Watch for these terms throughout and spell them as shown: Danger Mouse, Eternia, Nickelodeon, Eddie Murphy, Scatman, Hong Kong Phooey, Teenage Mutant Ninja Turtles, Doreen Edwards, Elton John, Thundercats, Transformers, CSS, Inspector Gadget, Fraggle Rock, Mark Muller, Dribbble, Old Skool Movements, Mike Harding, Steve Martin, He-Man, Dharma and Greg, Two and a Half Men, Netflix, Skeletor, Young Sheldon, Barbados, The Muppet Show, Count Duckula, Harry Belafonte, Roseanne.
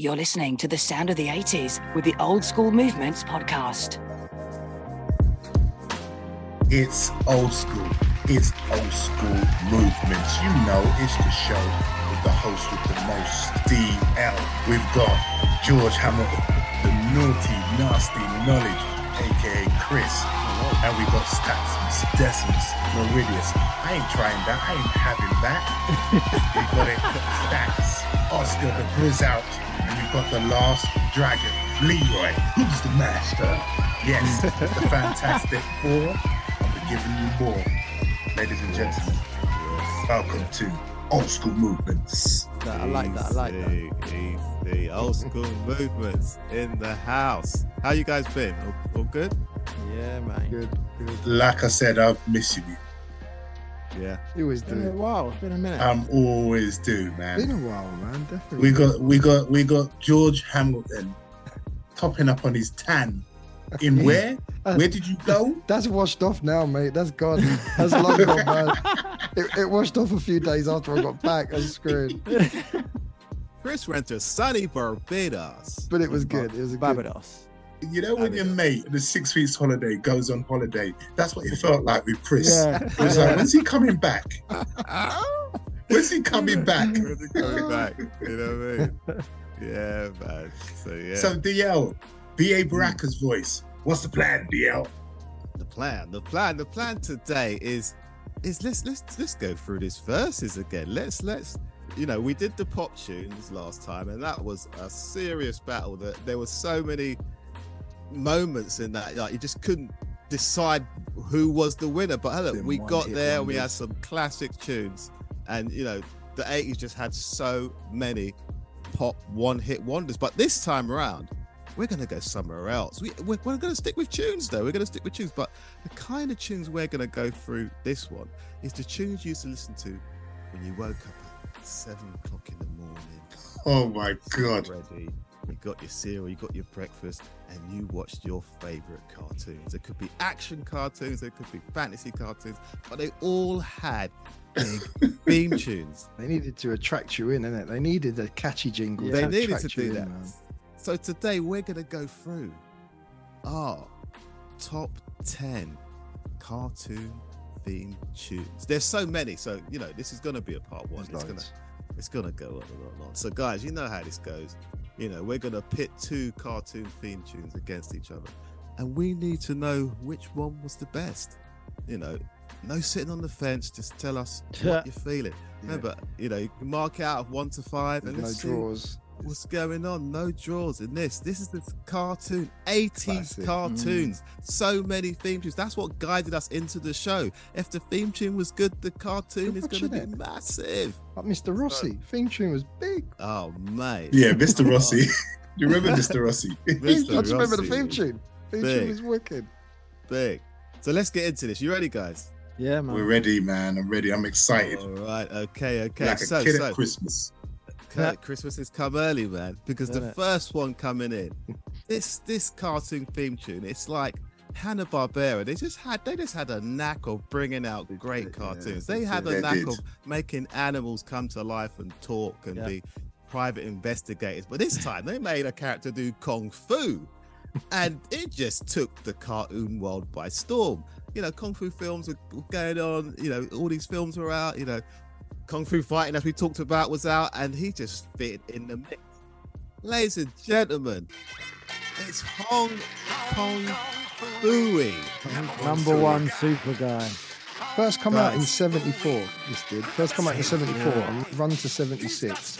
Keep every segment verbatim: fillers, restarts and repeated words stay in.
You're listening to The Sound of the eighties with the Old Skool Movements podcast. It's Old Skool. It's Old Skool Movements. You know, it's the show with the host with the most, D L. We've got George Hamilton, the naughty, nasty knowledge, a k a. Chris. And we've got Statsons, Decimals, Meridius. I ain't trying that. I ain't having that. We've got it. Stats, Oscar, the Blizz out. And we've got the last dragon, Leroy, who's the master. Yes, the Fantastic Four. I'll be giving you more. Ladies and gentlemen, welcome to Old Skool Movements. I like that, I like that. Easy, easy. Old Skool Movements in the house. How you guys been? All, all good? Yeah, man. Good, good. Like I said, I've missed you. Yeah, it was been a while. It's been a minute. I'm always due, man. It's been a while, man. Definitely. We got, we got, we got George Hamilton topping up on his tan. In where? Where did you go? That's washed off now, mate. That's gone. That's long gone, man. It, it washed off a few days after I got back. I was screwed. Chris went to sunny Barbados, but it was good. It was a Barbados. Good... You know when your mate on a six weeks holiday goes on holiday? That's what it felt like with Chris. Yeah. It was like, when's he coming back? When's he coming back? When's he coming back? You know what I mean? Yeah, man. So yeah. So D L, B A Baraka's voice. What's the plan, D L? The plan, the plan, the plan today is is let's let's let's go through these verses again. Let's let's. You know, we did the pop tunes last time, and that was a serious battle. That there were so many moments in that, like you just couldn't decide who was the winner. But hello, we got there, we had some classic tunes, and you know, the eighties just had so many pop one-hit wonders. But this time around, we're gonna go somewhere else. We, we're, we're gonna stick with tunes though. We're gonna stick with tunes, but the kind of tunes we're gonna go through this one is the tunes you used to listen to when you woke up at seven o'clock in the morning. Oh my God! Ready. You got your cereal, you got your breakfast, and you watched your favorite cartoons. It could be action cartoons, it could be fantasy cartoons, but they all had big theme tunes. They needed to attract you in, innit? They needed a catchy jingle. Yeah, they needed to do that. Man. So today we're going to go through our top ten cartoon theme tunes. There's so many, so, you know, this is going to be a part one. It's going to it's going to go on and on and on. So guys, you know how this goes. You know, we're going to pit two cartoon theme tunes against each other. And we need to know which one was the best. You know, no sitting on the fence. Just tell us what you're feeling. Yeah. Remember, you know, you can mark it out of one to five. There's and let's no draws. What's going on? No draws in this. This is the cartoon, eighties classic. Cartoons. Mm. So many theme tunes. That's what guided us into the show. If the theme tune was good, the cartoon You're is going to be it. Massive. Like Mister Rossi, so, theme tune was big. Oh, mate. Yeah, Mister Rossi. You remember Mister Rossi? Mister I just Rossi remember the theme tune. Theme big. Tune was wicked. Big. So let's get into this. You ready, guys? Yeah, man. We're ready, man. I'm ready. I'm excited. All right. Okay, okay. Like so, a kid so. At Christmas. Kurt, Christmas has come early, man, because Isn't the it? First one coming in, this this cartoon theme tune, it's like Hanna-Barbera. They just had they just had a knack of bringing out great cartoons. Yeah, they had a they knack did. Of making animals come to life and talk and yeah. be private investigators. But this time they made a character do kung fu, and it just took the cartoon world by storm. You know, kung fu films were going on. You know, all these films were out. You know. Kung Fu Fighting, as we talked about, was out, and he just fit in the mix. Ladies and gentlemen, it's Hong Kong Phooey. Number one super guy. First come guys. Out in seventy-four, this did. First come out in seventy-four, yeah. Run to seventy-six.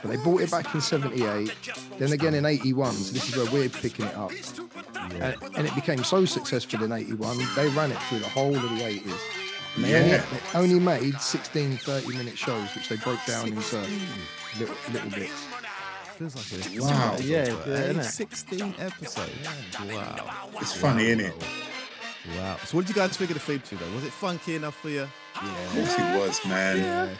But they bought it back in seventy-eight, then again in eighty-one, so this is where we're picking it up. Yeah. And, and it became so successful in eighty-one, they ran it through the whole of the eighties. They, yeah. only, they only made sixteen thirty-minute shows, which they broke down into little, little bits. Feels like it. Wow. Yeah, yeah, isn't it? sixteen episodes. Yeah. Wow. It's funny, wow. isn't it? Wow. So what did you guys think of the theme tune, though? Was it funky enough for you? Yeah. Of course it was, man.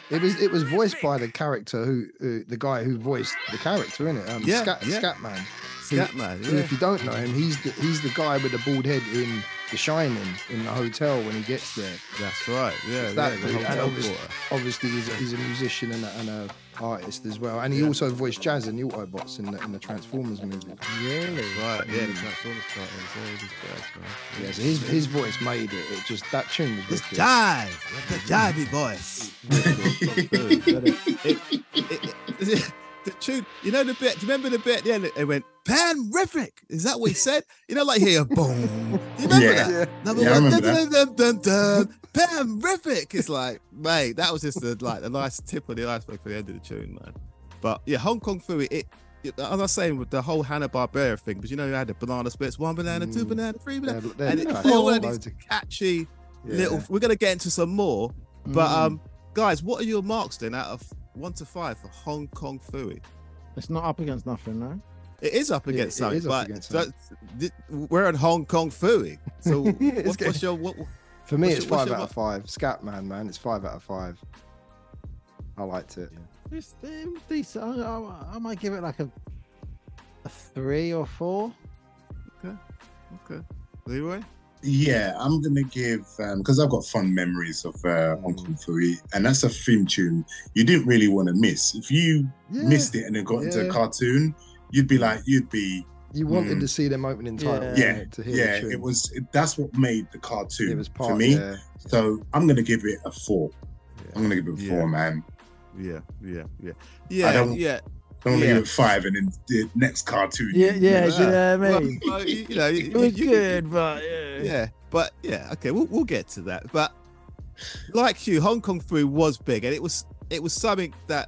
Yeah. It was It was voiced by the character who, who the guy who voiced the character, innit? Um, yeah. Scat, yeah. Scatman. Scatman, yeah. If you don't know him, he's the, he's the guy with the bald head in... The Shining in the hotel when he gets there. That's right. Yeah, that, yeah, the and obviously, obviously he's, he's a musician and a, and a artist as well, and he yeah. also voiced Jazz and the Autobots in the, in the Transformers movie. Really? That's right. Yeah, mm. the Transformers part is right. Yeah, so his his voice made it. It just that tune was it's dive, the divey voice. it, it, it, it, The tune, you know the bit. Do you remember the bit? Yeah, it went pan-rific. Is that what he said? You know, like here, boom. Do you remember yeah. that? Yeah, one, I remember dun, that. Dun, dun, dun, dun, pan-rific. It's like, mate, that was just the like a nice tip of the iceberg for the end of the tune, man. But yeah, Hong Kong Phooey. It, it, as I was saying with the whole Hanna-Barbera thing, because you know you had the banana splits, one banana, mm. two banana, three banana, yeah, and it's all one of these catchy yeah. little. We're gonna get into some more, mm. but um, guys, what are your marks then out of one to five for Hong Kong Phooey? It's not up against nothing, no? It is up against it, something, it is but up against so, th- we're in Hong Kong Phooey. So what, what's good. your... What, for me, it's your, five out mark? of five. Scatman, man, it's five out of five. I liked it. Yeah. It's, it was decent. I, I, I might give it like a, a three or four. Okay, okay. Leroy? Yeah, I'm going to give, because um, I've got fond memories of uh, Hong Kong Phooey, and that's a theme tune you didn't really want to miss. If you yeah. missed it and it got yeah. into a cartoon, you'd be like, you'd be... You wanted mm. to see them opening title. Yeah, yeah, to hear yeah it was, it, that's what made the cartoon it was part, for me. Yeah. So I'm going to give it a four. Yeah. I'm going to give it a four, yeah. man. Yeah, yeah, yeah. Yeah, I don't, yeah. I don't want to give it five and then the next cartoon. Yeah, yeah, you know what I mean? Well, you know, you, it was you, good, but... Yeah. Yeah, but yeah, okay, we'll we'll get to that. But like you, Hong Kong Phooey was big, and it was it was something that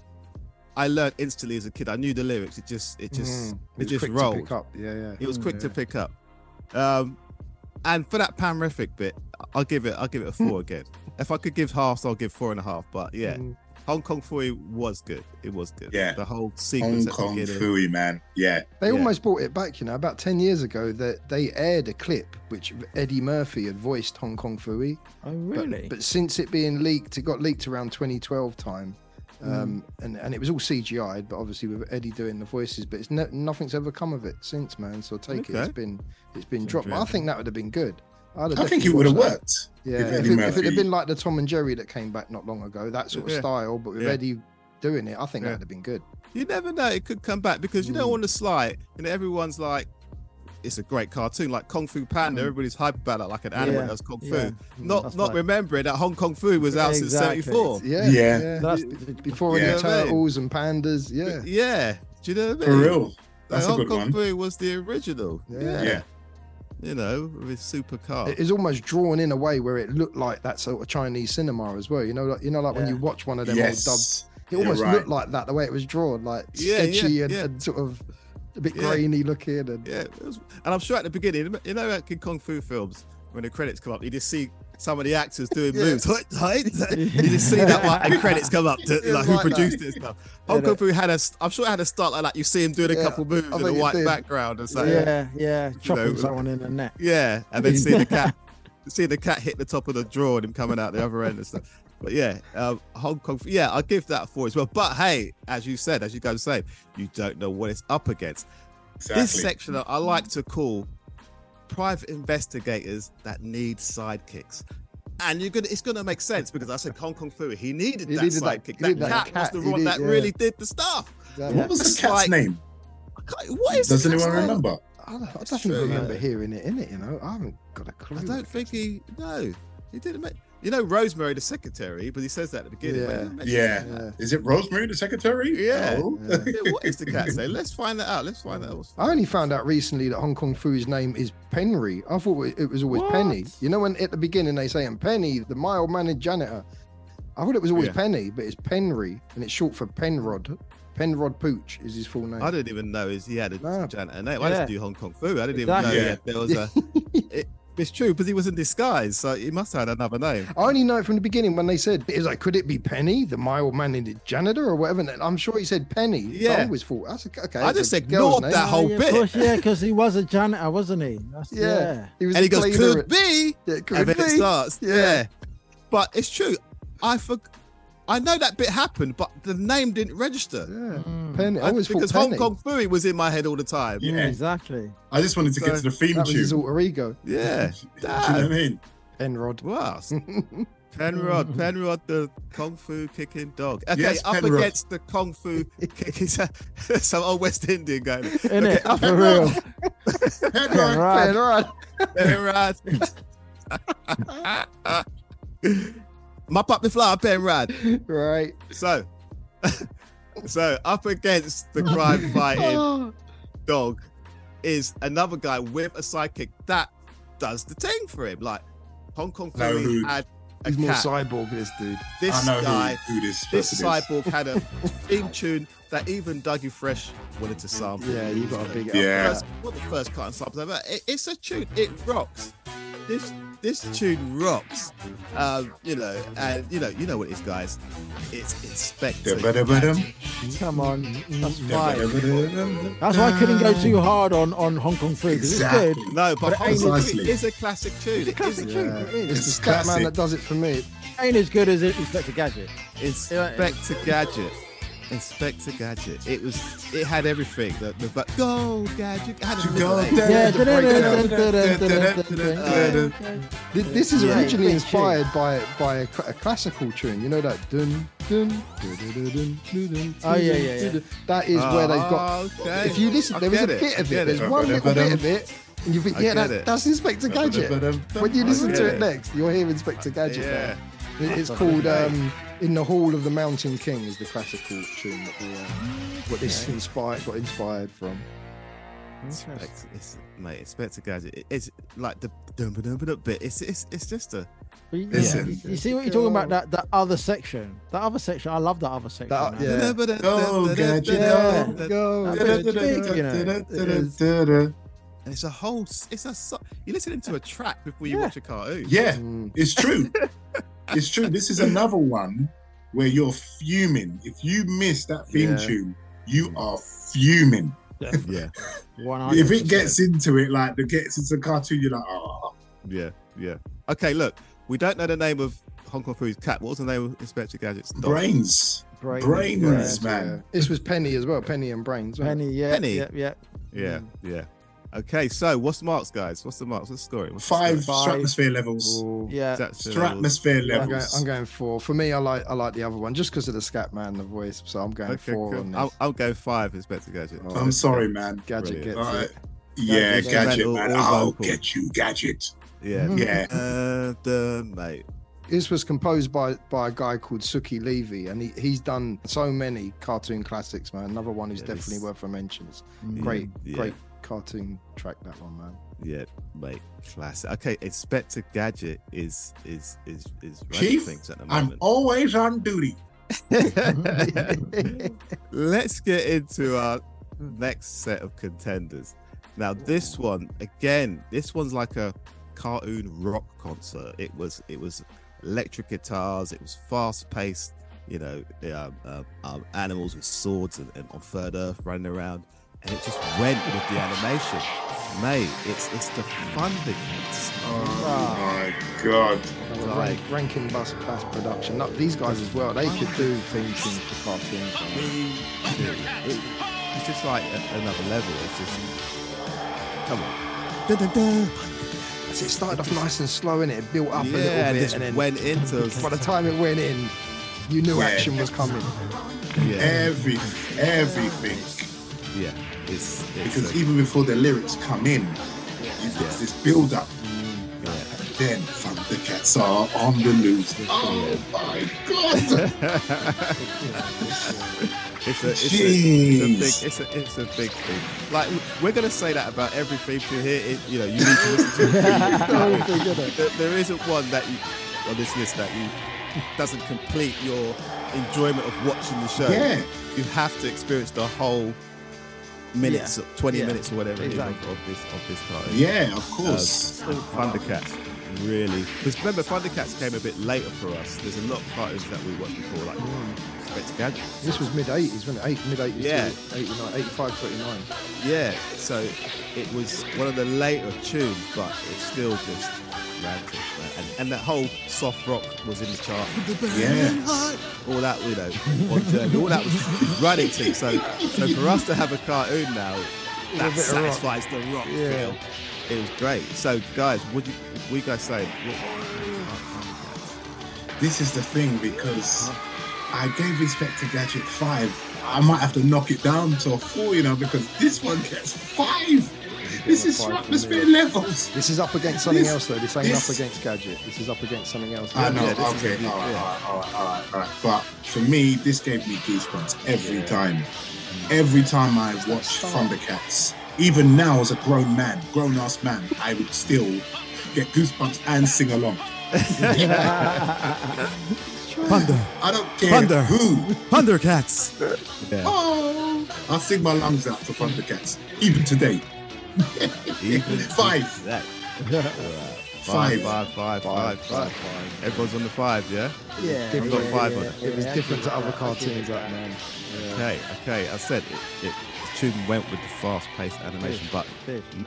I learned instantly as a kid. I knew the lyrics. It just it just mm, it, it just quick rolled. To pick up. Yeah, yeah. It was quick yeah. to pick up. Um, and for that pan-rific bit, I'll give it I'll give it a four again. If I could give halves, I'll give four and a half. But yeah, mm. Hong Kong Phooey was good. It was good. Yeah, the whole sequence. Hong Kong Phooey, man. Yeah, they yeah. almost brought it back. You know, about ten years ago, that they aired a clip which Eddie Murphy had voiced Hong Kong Phooey. Oh, really? But, but since it being leaked, it got leaked around twenty twelve time, mm. um, and and it was all C G I'd. But obviously with Eddie doing the voices, but it's no, nothing's ever come of it since, man. So I take okay. it. It's been it's been dropped. I think that would have been good. I think it would have worked. Yeah, if, it, if it had been like the Tom and Jerry that came back not long ago, that sort of yeah. style, but with yeah. Eddie doing it, I think yeah. that would have been good. You never know; it could come back because you mm. know on the slide, you know, everyone's like, "It's a great cartoon," like Kung Fu Panda. Mm. Everybody's hyped about it, like an animal yeah. that was Kung Fu. Yeah. Not that's not right. remembering that Hong Kong Phooey was out exactly. since seventy-four. Yeah, yeah, yeah. That's, before yeah. any turtles and pandas. Yeah, yeah. Do you know what I mean? For real, that's like, a good Hong Kong one. Phooey was the original. Yeah. yeah. yeah. You know, with super car. It is almost drawn in a way where it looked like that sort of Chinese cinema as well. You know, like you know, like yeah. when you watch one of them yes. old dubs, it You're almost right. looked like that the way it was drawn, like yeah, sketchy yeah, and, yeah. and sort of a bit yeah. grainy looking. And yeah, it was, and I'm sure at the beginning, you know, like in Kung Fu films, when the credits come up, you just see some of the actors doing yeah. moves. You just see that one, and credits come up to like, like who produced that. This stuff. Hong Kong Phooey had a, I'm sure it had a start like that. You see him doing a yeah, couple moves in a white did. background and so yeah, yeah, chopping you know, someone in the neck. Yeah, and then see the cat, see the cat hit the top of the drawer and him coming out the other end and stuff. But yeah, um, Hong Kong, yeah, I'll give that four as well. But hey, as you said, as you guys say, you don't know what it's up against. Exactly. This section I like to call private investigators that need sidekicks, and you're gonna it's gonna make sense because I said Hong Kong Phooey, he needed he that needed sidekick. That, that cat, cat was the one that yeah. really did the stuff. Exactly. What was the cat's like, name? What is Does anyone name? remember? I don't, I don't true, remember yeah. hearing it in it. You know, I haven't got a clue. I don't think he. No, he didn't make. You know Rosemary the secretary, but he says that at the beginning. Yeah, yeah. yeah. Is it Rosemary the secretary? Yeah. No. yeah. What is the cat's name? Let's find that out. Let's find that out. I only found out recently that Hong Kong Phooey's name is Penry. I thought it was always what? Penny. You know when at the beginning they say, "I'm Penny, the mild-mannered janitor." I thought it was always yeah. Penny, but it's Penry, and it's short for Penrod. Penrod Pooch is his full name. I didn't even know he had a no. janitor name. Yeah. I didn't do Hong Kong Phooey. I didn't exactly. even know yeah. there was a. It, It's true, because he was in disguise, so he must have had another name. I only know it from the beginning when they said, it was like, could it be Penny, the mild-mannered janitor or whatever? And I'm sure he said Penny. Yeah. So I always thought, that's okay. I just ignored that whole yeah, bit. Course, yeah, because he was a janitor, wasn't he? That's, yeah. yeah. He was and he goes, could be. Yeah, could and then be. it starts. Yeah. yeah. But it's true. I forgot. I know that bit happened, but the name didn't register. Yeah, mm. Penny. I always I, because Penny. Hong Kong Phooey was in my head all the time. Yeah, yeah, exactly. I just wanted to so, get to the theme that was tune. His alter ego. Yeah. Do you know what I mean? Penrod. Wow. Penrod, Penrod, the Kung Fu kicking dog. Okay, yes, up Penrod. Against the Kung Fu kicking. Some old West Indian guy. In okay, it, up for real. Penrod, Penrod. Penrod. Mop up the flower, Penrod. Right. So, so up against the crime fighting oh. dog is another guy with a sidekick that does the thing for him. Like, Hong Kong Phooey had. He's more cyborg than this dude. This guy, who, who this, this cyborg had a theme tune that even Doug E. Fresh wanted to sample. Yeah, you got a big up. Yeah. First, not the first cut and sample ever. It, it's a tune. It rocks. This this tune rocks. Um, you know, and you know, you know what it is, guys. It's Inspector. Come on, that's fine. That's why I couldn't go too hard on, on Hong Kong Phooey. Exactly. It's good. No, but, but it, ain't it is a classic tune. It's a classic it tune. Yeah. It is. It's the Scatman that does it for me. It ain't as good as Inspector Gadget. Inspector Gadget. Inspector Gadget. It was. It had everything. The, the, the go Gadget. It had a go, yeah. This is originally yeah. inspired by by a, a classical tune. You know that. Dun, dun, dun, dun, dun, dun, dun, oh yeah, yeah, yeah. That is oh, where they've got. Okay. If you listen, there is a bit it. of it. There's one little bit of it. And you think, yeah, that, that's Inspector Gadget. When you listen to it next, you'll hear Inspector Gadget. Yeah. It's called um, "In the Hall of the Mountain King" is the classical tune that they, uh, what this yeah. inspired got inspired from. Inspector, it's, mate, Inspector Gadget. It's like the dum dum dum bit. It's it's it's just a. Yeah. It's, yeah. You see what you're talking about? That that other section. That other section. I love that other section. That, yeah. Go Gadget, go! Go! And it's a whole. It's a. You're listening to a track before you yeah. watch a cartoon. Yeah, mm. it's true. It's true. This is another one where you're fuming. If you miss that theme yeah. tune, you are fuming. Yeah. one hundred percent. If it gets into it, like it gets into the cartoon, you're like, oh. Yeah, yeah. Okay, look, we don't know the name of Hong Kong Phooey's cat. What was the name of Inspector Gadget's dog? Brains. Brains, Brains, Brains man. Yeah. This was Penny as well. Penny and Brains. Right? Penny, yeah. Penny. Yeah, yeah. Yeah, yeah. Okay, so what's the marks, guys? What's the marks? What's the score? What's Five the score? Stratmosphere levels. Ooh, yeah, Stratmosphere levels. I'm going, I'm going four. For me, I like I like the other one just because of the Scatman, the voice. So I'm going okay, four. Cool. On this. I'll, I'll go five, Inspector Gadget. Oh, I'm sorry, man. Gadget gets right. it. Yeah, Gadget, Gadget man. All, all I'll vocal. get you, Gadget. Yeah, mm. yeah. Uh, the mate. This was composed by by a guy called Suki Levy, and he, he's done so many cartoon classics, man. Another one who's yeah, definitely it's... worth a mention. Mm. Great, yeah. great. Cartoon track, that one, man. Yeah, mate, classic. Okay, Inspector Gadget is is is is running things at the moment. I'm always on duty. Let's get into our next set of contenders. Now, this one again. This one's like a cartoon rock concert. It was it was electric guitars. It was fast paced. You know, um, um, um, animals with swords and, and on Third Earth running around. And it just went with the animation. Mate, it's it's the Thundercats. Oh, oh my god. Like, Rankin Bass Bass production. Not these guys as well. They could do theme tunes for cartoons. It, it, it's just like a, another level. It's just come on. Dun, dun, dun. It started off nice and slow, innit? It built up yeah, a little bit and, it and then went into by the time it went in, you knew yeah. action was coming. Yeah. Every everything. Yeah, it's, it's because a, even before the lyrics come in, you've got yeah. this build up. Yeah. And then Thundercats are on the loose. Oh my god! it's, a, it's, a, it's a it's a big it's a it's a big thing. Like we're gonna say that about every theme tune here. It, you know, you need to listen to it. there, there isn't one that you on this list that you doesn't complete your enjoyment of watching the show. Yeah, you have to experience the whole. Minutes, yeah. twenty yeah. minutes or whatever exactly. it is of, of this of this cartoon. Yeah, of course. Uh, Thundercats, really. Because remember, Thundercats came a bit later for us. There's a lot of cartoons that we watched before, like Inspector Gadget. This was mid eighties, wasn't it? Eight, mid eighties, yeah, eighty-nine, eighty-five, eighty-nine. Yeah. So it was one of the later tunes, but it's still just rags, and, and that whole soft rock was in the chart. Yeah. All that, you know, on Journey, all that was running to. So, so for us to have a cartoon now that satisfies rock. the rock yeah. feel, it was great. So, guys, what do you, what you guys say? What? This is the thing, because I gave Inspector Gadget five. I might have to knock it down to a four, you know, because this one gets five. This is atmospheric levels. This is up against something this, else, though. This ain't this... up against Gadget. This is up against something else. I know. Yeah, okay. Is, all right, yeah. all right. All right. All right. But for me, this gave me goosebumps every yeah. time. Every time I watch Thundercats, even now as a grown man, grown-ass man, I would still get goosebumps and sing along. Thunder. I don't care Thunder. who. Thundercats. Yeah. Oh, I'll sing my lungs out for Thundercats, even today. Even five. That. Right. Five. Five, five, five, five, five, five. Everyone's on the five, yeah? Yeah. I've got five yeah, on it. Yeah, it was yeah, different to other cartoons back right then. Yeah. Okay, okay. I said it, it Tubman went with the fast-paced animation, but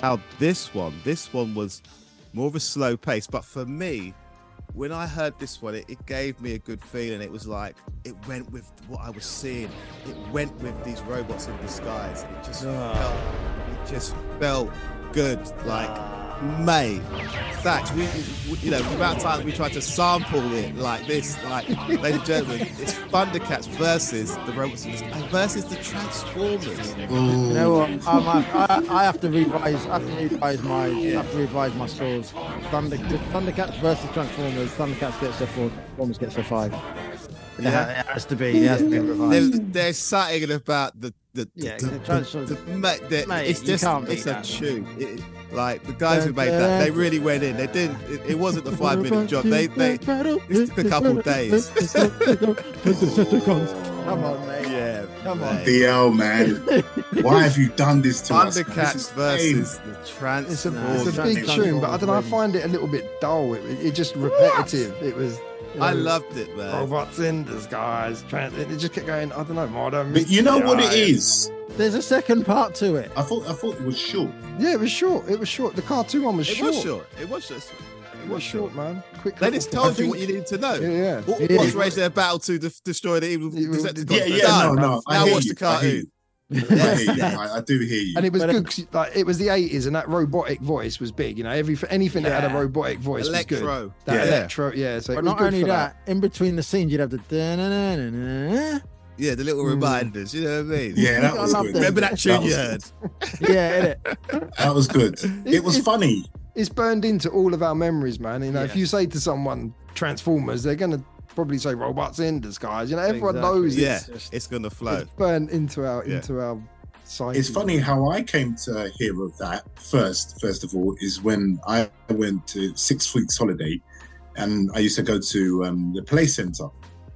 now this one, this one was more of a slow pace, but for me, when I heard this one, it, it gave me a good feeling. It was like, it went with what I was seeing. It went with these robots in disguise. It just oh. felt, it just felt good. Like, mate, thanks. We, we, you know, the amount of times we tried to sample it like this, like, ladies and gentlemen, it's Thundercats versus the robots in disguise versus the Transformers. Ooh. You know what? Um, I, I, I have to revise. I have to revise my. Yeah. I have to revise my scores. Thunder, Thundercats versus Transformers. Thundercats gets a four. Transformers gets a five. Yeah, it has to be. It has to be revised. There's, there's something about the the. Yeah, the, the, the, the, mate, the, mate, it's just it's a tune. It, like the guys who made that, they really went in. They didn't. It, it wasn't the five minute job. They they it took a couple of days. Come on, mate. Yeah, come on. D L, man. Why have you done this to us? Thundercats versus the Transformers. It's a, it's a big tune, but I don't know. I find it a little bit dull. It, it, it just repetitive. It was. You know, I loved it, man. Robots in disguise. Trans it just kept going. I don't know, modern. But you know what it is. There's a second part to it. I thought. I thought it was short. Yeah, it was short. It was short. The cartoon one was it short. It was short. It was just. It was short, short, man. Quick. They just told you what you needed to know. Yeah, yeah. What, yeah. What's raised their battle to de destroy the evil? Yeah, yeah. No, no. Now watch the cartoon. I, hear you. I, I do hear you, and it was but good. Cause, like, it was the eighties, and that robotic voice was big. You know, every anything yeah. that had a robotic voice electro. was good. That yeah. electro, yeah. So but not only that, that, in between the scenes, you'd have the da -na -na -na -na. yeah, the little mm. reminders. You know what I mean? Yeah, that was good. Them. Remember that tune that you heard? yeah, innit? That was good. It was funny. It's burned into all of our memories, man. You know, yeah. if you say to someone Transformers, they're gonna probably say robots in disguise. You know, everyone exactly. knows. Yeah, it's, just, it's gonna flow. It's burned into our yeah. into our psyche. It's funny how I came to hear of that first. First of all, is when I went to six weeks holiday, and I used to go to um, the play center,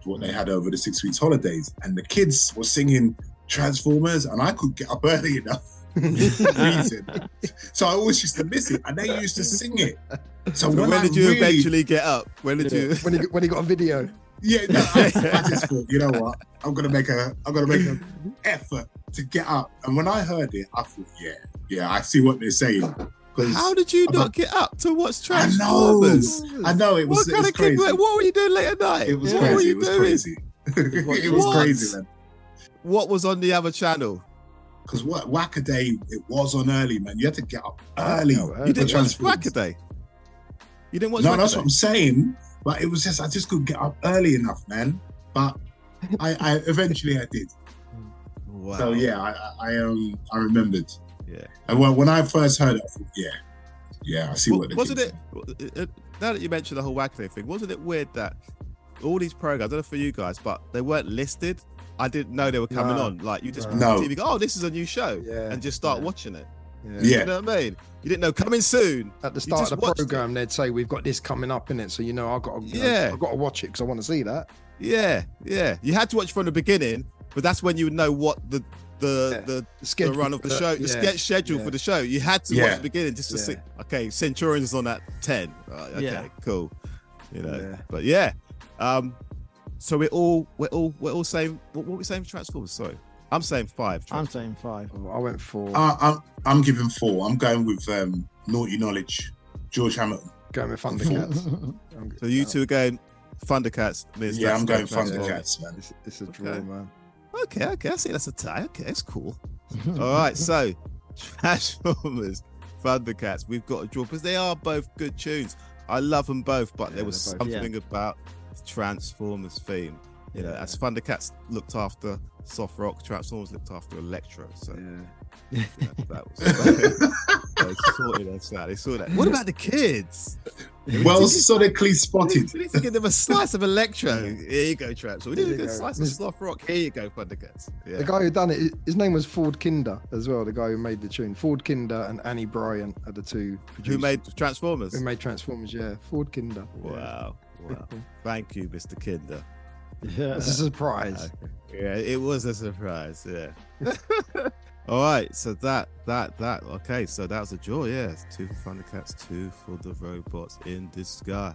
what they had over the six weeks holidays, and the kids were singing Transformers, and I couldn't get up early enough. reason. So I always used to miss it, and they used to sing it. So, so when, when did you really... eventually get up? When did yeah. you? When he, when he got a video? Yeah, no, I, I just thought, you know what? I'm gonna make a, I'm gonna make an effort to get up. And when I heard it, I thought, yeah, yeah, I see what they're saying. How did you not get up to watch Transformers? I know, I know it was. What kind was of crazy. Kid, what were you doing late at night? It was yeah. crazy. What were you it was doing? crazy. It was what? crazy, man. What was on the other channel? Because what Whack-A-Day it was on early, man. You had to get up early. Oh, early. You didn't watch Whack-A-Day. You didn't watch. No, that's what I'm saying. But it was just I just couldn't get up early enough, man. But I, I eventually I did. Wow. So yeah, I, I um I remembered. Yeah. And when, when I first heard it, I thought, yeah, yeah, I see well, what. Wasn't it? Saying. Now that you mentioned the whole Whack-A-Day thing, wasn't it weird that all these programs, I don't know for you guys, but they weren't listed. I didn't know they were coming no. on. Like you just no. on T V, go, oh, this is a new show, yeah. and just start yeah. watching it. Yeah. yeah, you know what I mean. You didn't know coming soon. At the start of the program, it. they'd say we've got this coming up in it, so you know I've got to, yeah, know, I've got to watch it because I want to see that. Yeah, yeah. You had to watch from the beginning, but that's when you would know what the the yeah. the, the, the run of the, the show, the yeah. schedule yeah. for the show. You had to yeah. watch the beginning just to yeah. see. Okay, Centurions on at ten. Right, okay, yeah. cool. You know, yeah. but yeah. Um, So we're all we're all we're all saying what, what are we saying for Transformers? Sorry, I'm saying five. I'm saying five. Oh, I went four. Uh, I'm I'm giving four. I'm going with um, Naughty Knowledge, George Hamilton. Going with Thundercats. So you two are going Thundercats. Liz, yeah, I'm going Thundercats, man. It's, it's a draw, okay. man. Okay, okay, I see that's a tie. Okay, it's cool. All right, so Transformers, Thundercats, we've got a draw because they are both good tunes. I love them both, but yeah, there was both, something yeah. about the Transformers theme. You know, yeah. as Thundercats looked after soft rock, Transformers looked after electro. So yeah. you know, that was. They sorted us out. They sorted that. What about the kids? Well, sonically spotted. We need to give them a slice of electro. Here you go, Traps. So we need to get a slice of sloth rock. Here you go, Thundercats. Yeah. The guy who done it, his name was Ford Kinder as well. The guy who made the tune. Ford Kinder and Annie Bryant are the two producers. Who made Transformers? Who made Transformers? Yeah, Ford Kinder. Wow. Yeah. Wow. Thank you, Mister Kinder. Yeah, it's a surprise. Yeah, it was a surprise. Yeah. All right, so that, that, that, okay, so that was a draw, yeah. Two for Thundercats, two for the robots in disguise.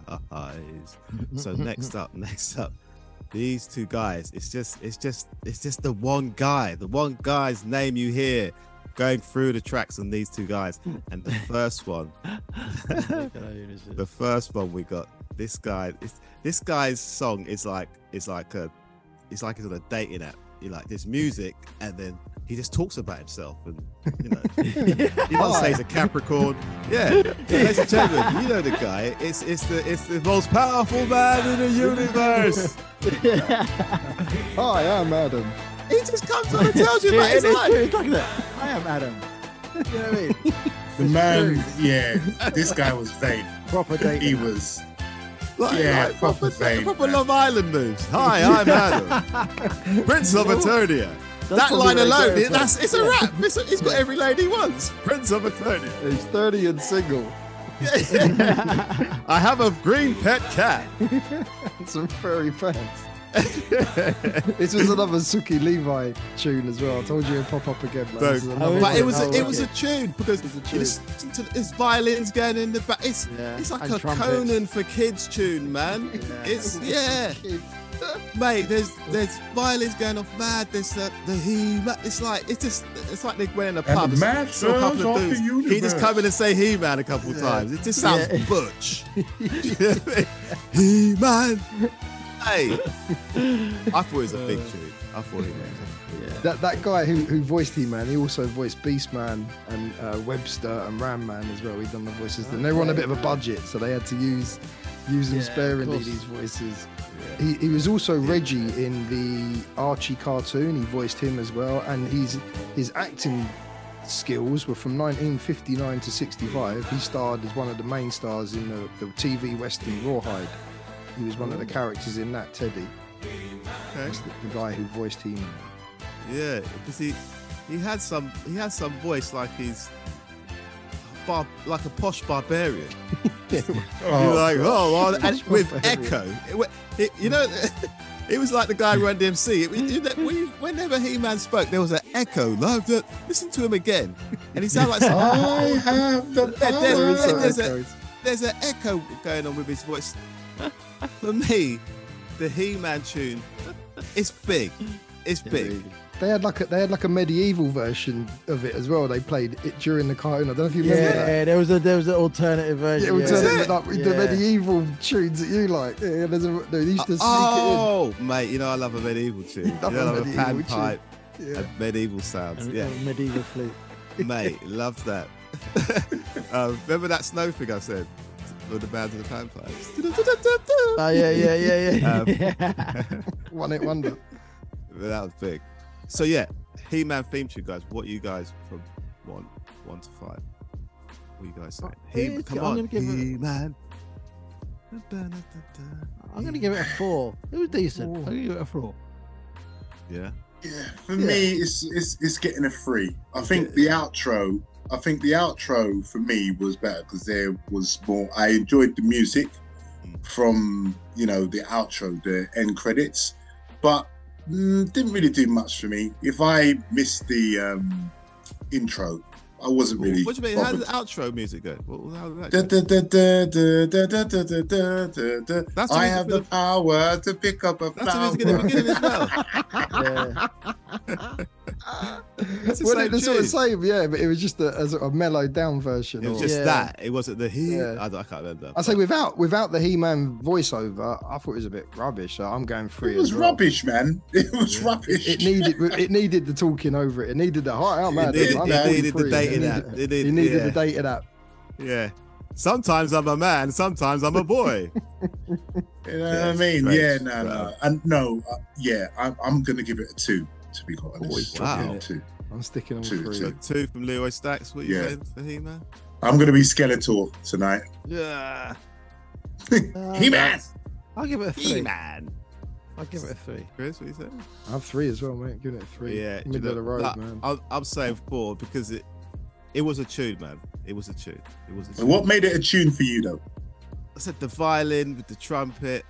So next up, next up, these two guys. It's just, it's just, it's just the one guy, the one guy's name you hear going through the tracks on these two guys. And the first one, the first one we got, this guy, it's, this guy's song is like, it's like a, it's like it's on a dating app. You like this music and then he just talks about himself, and you know, he doesn't say he's a Capricorn. Yeah, ladies and gentlemen, you know the guy. It's it's the it's the most powerful man in the universe. Hi, I'm Adam. He just comes on and tells you about his life. I am Adam. You know what I mean? The man, yeah. This guy was vain. Proper dating. He was. Like, yeah, like proper, proper, proper Love Island moves. Hi, I'm Adam, Prince of Eternia. That's that line alone, it, that's, it's a rap. It's a, he's got every line he wants. Prince of Eternia. He's thirty and single. I have a green pet cat. And some furry pants. This was another Suki Levi tune as well. I told you it'd pop up again. So, but one. it was a, it was a tune because it was a tune. Listen to his violins going in the back. It's yeah. it's like and a trumpet. Conan for kids tune, man. Yeah. It's yeah. Mate, there's there's violins going off mad. There's the the He-Man. It's like it's just it's like they went in a pub. And the it's like, a couple of dudes. He just come in and say He-Man a couple yeah. times. It just sounds yeah. butch. He-Man. Hey, I thought it was a big tune. I thought he was. Yeah. That that guy who who voiced He-Man, he also voiced Beastman and uh, Webster and Ram Man as well. He done the voices. Okay. And they were on a bit of a budget, so they had to use use them yeah, sparingly. These voices. Yeah. He he was also yeah. Reggie in the Archie cartoon. He voiced him as well, and he's his acting skills were from nineteen fifty-nine to sixty-five. He starred as one of the main stars in the, the T V western Rawhide. He was one of the characters in that, Teddy. Okay. That's the, the guy who voiced him. Yeah, because he he had some he has some voice like he's bar, like a posh barbarian. yeah. oh, You're like oh, well, and with barbarian. echo, it, it, you know. It was like the guy who ran D M C. It, we, whenever He-Man spoke, there was an echo. Love that. Listen to him again, and he sounded like. Some, I have the power. There's, there's, there's, a, there's an echo going on with his voice. For me, the He-Man tune, it's big. It's big. They had like a they had like a medieval version of it as well. They played it during the cartoon. I don't know if you remember. Yeah, that. there was a there was an alternative version. Yeah, alternative, yeah. Like yeah. the medieval tunes that you like. Yeah, there's a, they used to sneak oh, it in. Oh, mate, you know I love a medieval tune. You know, I love a panpipe, yeah. a medieval sounds, yeah, a medieval flute. Mate, love that. uh, remember that snow thing I said? With the band of the panpipes. Oh yeah, yeah, yeah, yeah. Um, yeah. One hit wonder. That was big. So yeah, He-Man theme tune, guys. What you guys from one, one to five? What you guys saying? He, come I'm on, gonna give He-Man. It a... I'm gonna give it a four. It was decent. I'm gonna give it a four. Yeah. Yeah. For yeah. me, it's it's it's getting a three. I think yeah. the outro. I think the outro for me was better because there was more. I enjoyed the music from, you know, the outro, the end credits, but mm, didn't really do much for me. If I missed the um, intro, I wasn't really. What do you mean? Bothered. How did the outro music go? How did that go? That's I have the power to pick up a flower. That's the music at the beginning as well. It's well, the sort of same, yeah, but it was just a, a sort of mellowed down version. It was or, just yeah. that. It wasn't the He. Yeah. I, I can't remember. I say without without the He-Man voiceover, I thought it was a bit rubbish. So I'm going free. It was as well. rubbish, man. It was yeah. rubbish. It needed it needed the talking over it. It needed the heart. Oh, it, it, it, it needed the dating app. It needed, it needed yeah. the dating app. Yeah. Sometimes I'm a man. Sometimes I'm a boy. You know yeah, what I mean? Great. Yeah, no, no, wow. and no, uh, yeah. I'm, I'm gonna give it a two. To be quite honest, wow. yeah, two. I'm sticking on two. Three. So two from Leo Stacks. What are you yeah. saying for He-Man? I'm gonna be Skeletor tonight. Yeah. uh, He-Man. I'll give it a three. He-Man. I'll give it a three. Chris, what are you saying? I have three as well, mate. Give it a three. Yeah, middle you know, of the road, that, man. I'm, I'm saying four because it. It was a tune, man. It was a tune. It was a tune. What made it a tune for you, though? I said the violin with the trumpet.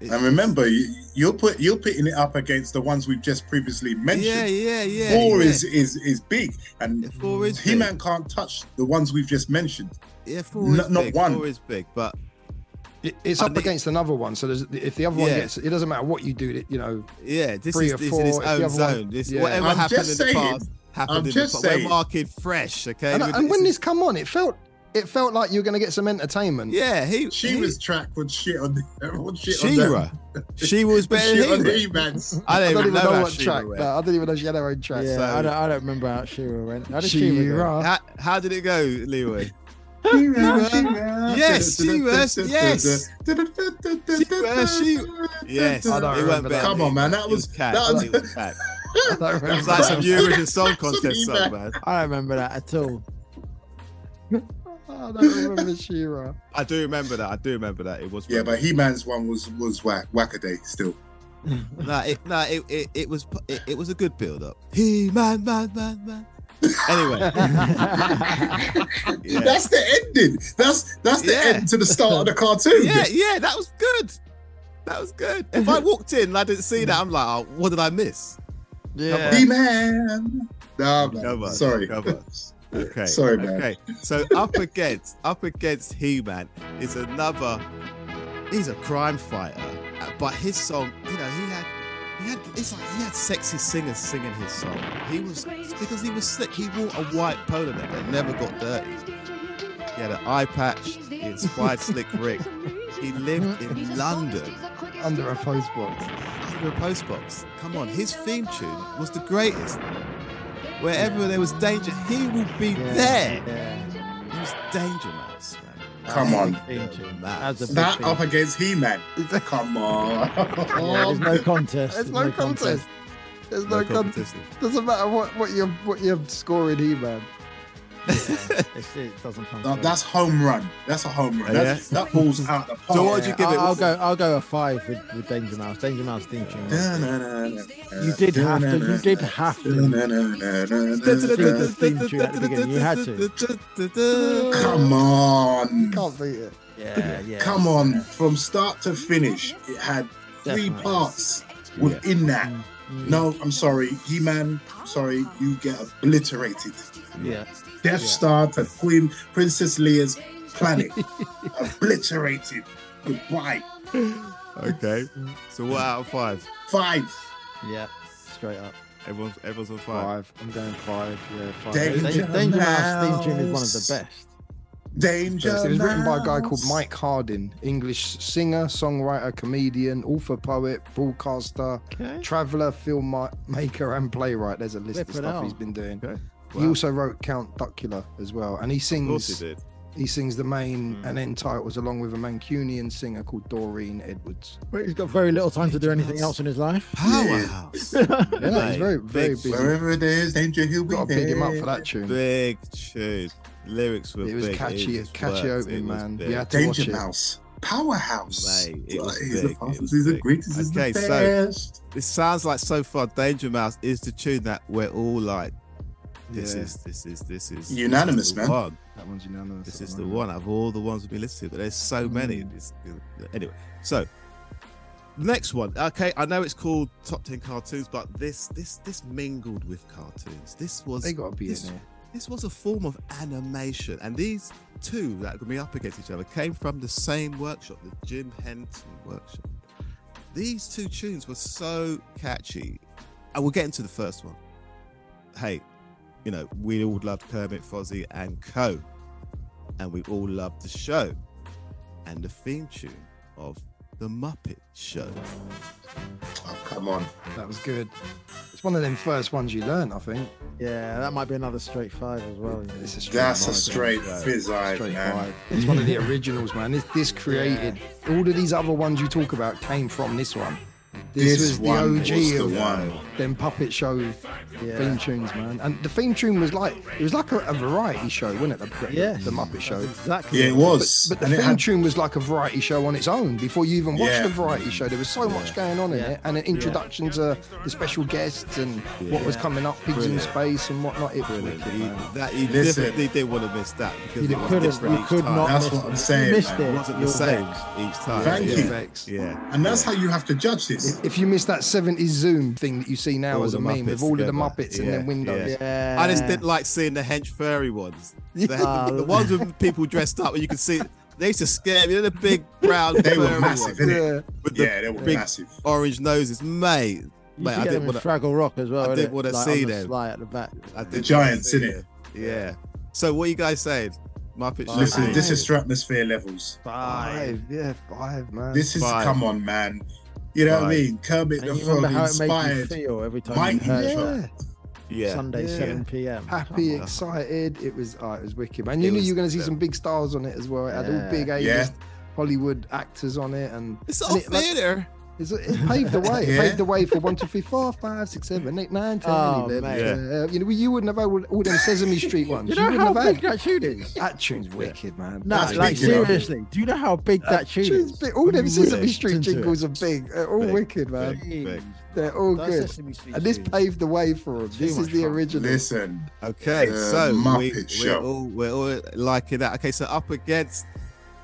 It, and remember, you, you're put you're putting it up against the ones we've just previously mentioned. Yeah, yeah, yeah. Four yeah. is is is big, and four is He-Man big. Can't touch the ones we've just mentioned. Yeah, four N is not big. one. Four is big, but it, it's up against another one. So there's, if the other yeah. one gets, it doesn't matter what you do. You know, yeah, this three is or this four, in its own zone. One, this, yeah. Whatever I'm happened just in the saying, past. I'm just saying. We're marking fresh, okay? And, and when this come on, it felt it felt like you were going to get some entertainment. Yeah, he she he, was tracked with shit on She-Ra. She was better than He-Man. I don't even know what track. No, I didn't even know she had her own track. Yeah, so, I don't. I don't remember how She-Ra went. How did She-Ra? How, how did it go, Leeway? She-Ra, She-Ra. Yes, She-Ra. Yes. She-Ra. She. Yes. I don't remember. Come on, man. That was that was. I don't remember. It was like some Eurovision Song Contest song, man. I don't remember that at all. I don't remember She-Ra. I do remember that. I do remember that. It was yeah, but He-Man's one was was whack, whack-a-day still. Nah, it, nah, it, it, it was it, it was a good build-up. He-Man, man, man, man. Anyway, yeah. That's the ending. That's that's the yeah. end to the start of the cartoon. Yeah, yeah, that was good. That was good. If I walked in and I didn't see that, I'm like, oh, what did I miss? Yeah, He-Man. No, man. Come on, sorry. Come on. Okay. Sorry, man. Okay. So up against up against He-Man is another. He's a crime fighter, but his song, you know, he had he had it's like he had sexy singers singing his song. He was because he was slick. He wore a white polo neck that never got dirty. He had an eye patch. He inspired Slick Rick. He lived in London under a postbox. A postbox. Come on, his theme tune was the greatest. Wherever yeah. there was danger, he will be yeah, there. Yeah. He was Danger Mouse, man. Come on, Mouse. That, that up against He-Man. Come on. Yeah, there's no contest. There's, there's no, no contest. contest. There's no, no contest. contest. Doesn't matter what what you what you're scoring, He-Man. Yeah, it doesn't come no, that's home run. That's a home run. That's, yeah. That ball's out the park. So what would you give it? I'll go. I'll go a five with, with Danger Mouse. Danger Mouse theme tune. You did have to. You did have to. You had to. Come on. You can't beat it. Yeah, yeah. Come on. Yeah. From start to finish, it had three Definitely. parts within yeah. that. Mm-hmm. No, I'm sorry, He-Man. Sorry, you get obliterated. Yeah. Death Star to Queen Princess Leia's planet, obliterated. Goodbye. Okay. So what out of five? Five. Yeah. Straight up. Everyone's everyone's on five. Five. I'm going five. Yeah. Five. Danger, Danger Mouse theme tune is one of the best. Danger. It was written by a guy called Mike Harding, English singer, songwriter, comedian, author, poet, broadcaster, okay. traveller, filmmaker, and playwright. There's a list Flip of stuff out. he's been doing. Okay. Wow. He also wrote Count Duckula as well, and he sings. Of course he did. He sings the main mm. and end titles along with a Mancunian singer called Doreen Edwards. Well, he's got very little time to do anything else in his life. Powerhouse. Yeah, yeah, he's very, very big. Busy. Wherever it is, danger, he'll be there. Got to big him up for that tune. Big tune. Lyrics were big. It was big. catchy, it catchy opening, man. Yeah, Danger Mouse. Powerhouse. Mate, it was he's big. the fastest, he's the greatest, he's okay, the best. So it sounds like so far Danger Mouse is the tune that we're all like, This yeah. is this is this is unanimous, this is man. One. That one's unanimous. This is the one out of all the ones we've been listening to, but there's so mm. many. It's, anyway, so next one. Okay, I know it's called Top Ten Cartoons, but this this this mingled with cartoons. This was they gotta be this, in there. This was a form of animation, and these two that are gonna be up against each other came from the same workshop, the Jim Henson workshop. These two tunes were so catchy, and we'll get into the first one. hey, you know, we all loved Kermit, Fozzie and co. And we all loved the show and the theme tune of The Muppet Show. Oh, come on. That was good. It's one of them first ones you learn, I think. Yeah, that might be another straight five as well. It's a straight That's five, a straight fizz eye, man. Five. It's one of the originals, man. This, this created... Yeah. All of these other ones you talk about came from this one. This, this was the O G was the of one. them Puppet Show yeah. theme tunes, man. And the theme tune was like... It was like a, a variety show, wasn't it? The, yes. the, the Muppet Show. Exactly. Yeah, it was. But, but the and theme had... tune was like a variety show on its own. Before you even watched yeah. the variety show, there was so yeah. much going on yeah. in it. And an introduction yeah. to the special guests and yeah. what was coming up, Pigs Brilliant. in Space and whatnot. It was wicked, you, that, you definitely didn't want to miss that. Because you it was different each time. That's what I'm saying, man. It wasn't the same each time. Thank you. And that's how you have to judge this. If you miss that seventies Zoom thing that you see now all as a meme with all together. of the Muppets yeah, and their windows. Yeah. Yeah. I just didn't like seeing the hench furry ones. The, uh, the ones with people dressed up and you could see, they used to scare me. They're the big brown They furry were massive, ones. Yeah. With the yeah, they were big massive. orange noses. Mate, mate I didn't want to... Fraggle Rock as well, I didn't want to like see them. The, at the, back. I the giants, innit? Yeah. yeah. So what are you guys saying? Muppet Show. Listen, this is atmosphere levels. Five. Yeah, five, man. This is, come on, man. You know right. what I mean? Kermit the Frog inspired. Feel every time Mike you heard yeah. yeah. Sunday yeah. seven p m Happy, oh, excited. It was, oh, it was wicked, man. You it knew you were going to see some big stars on it as well. It had yeah. all big A-list yeah. Hollywood actors on it, and it's all theatre. It, like, it paved the way. It yeah. paved the way for one, two, three, four, five, six, seven, eight, nine, ten. Oh, man. Yeah. Uh, you know, you wouldn't have had all them Sesame Street ones. you, you know wouldn't how have big had. that tune is? That tune's wicked, yeah. man. No, That's like seriously, do you know how big that, that tune is? Big. All them really Sesame Street jingles are big. They're all big, wicked, man. Big, big. They're all That's good. And this paved the way for them. This is the original. Listen. Okay, so we, we're, all, we're all liking that. Okay, so up against